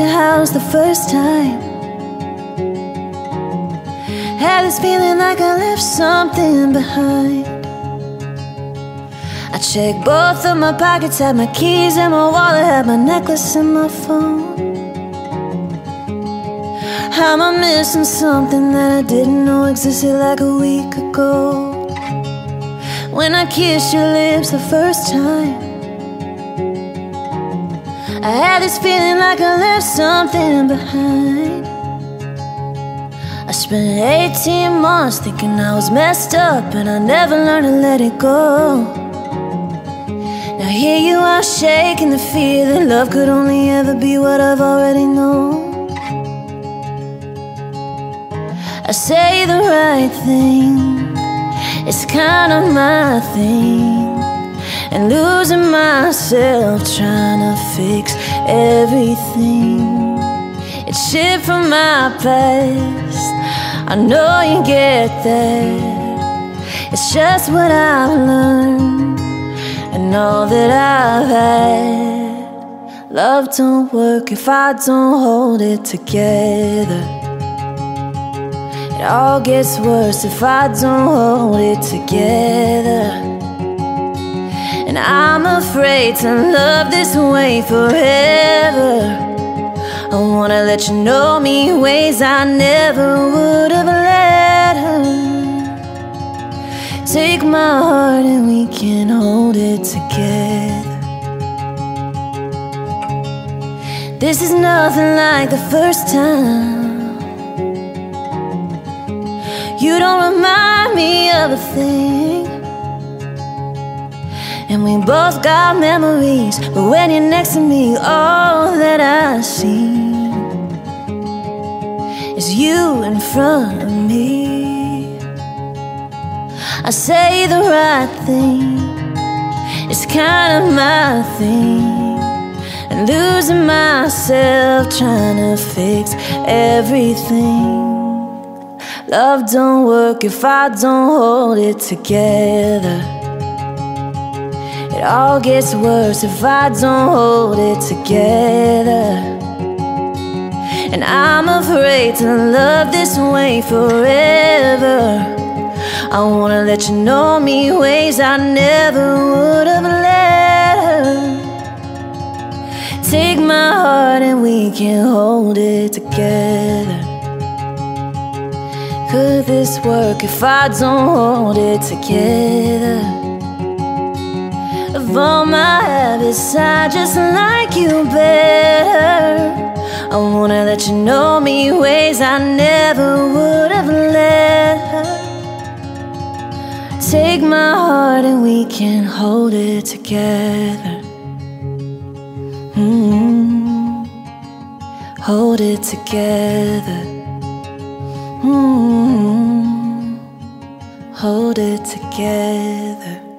your house the first time. Had this feeling like I left something behind. I checked both of my pockets, had my keys and my wallet, had my necklace and my phone. How am I missing something that I didn't know existed like a week ago? When I kissed your lips the first time, I had this feeling like I left something behind. I spent 18 months thinking I was messed up, and I never learned to let it go. Now here you are, shaking the fear that love could only ever be what I've already known. I say the right thing, it's kind of my thing, and losing myself trying to fix everything. It's shit from my past, I know you get that. It's just what I've learned and all that I've had. Love don't work if I don't hold it together. It all gets worse if I don't hold it together. And I'm afraid to love this way forever. I wanna let you know me in ways I never would have let her. Take my heart and we can hold it together. This is nothing like the first time. You don't remind me of a thing, and we both got memories, but when you're next to me, all that I see is you in front of me. I say the right thing, it's kind of my thing, and losing myself trying to fix everything. Love don't work if I don't hold it together. It all gets worse if I don't hold it together. And I'm afraid to love this way forever. I wanna let you know me in ways I never would have let her. Take my heart and we can hold it together. Could this work if I don't hold it together? Of all my habits, I just like you better. I wanna let you know me in ways I never would have let her. Take my heart and we can hold it together. Hold it together. Hold it together.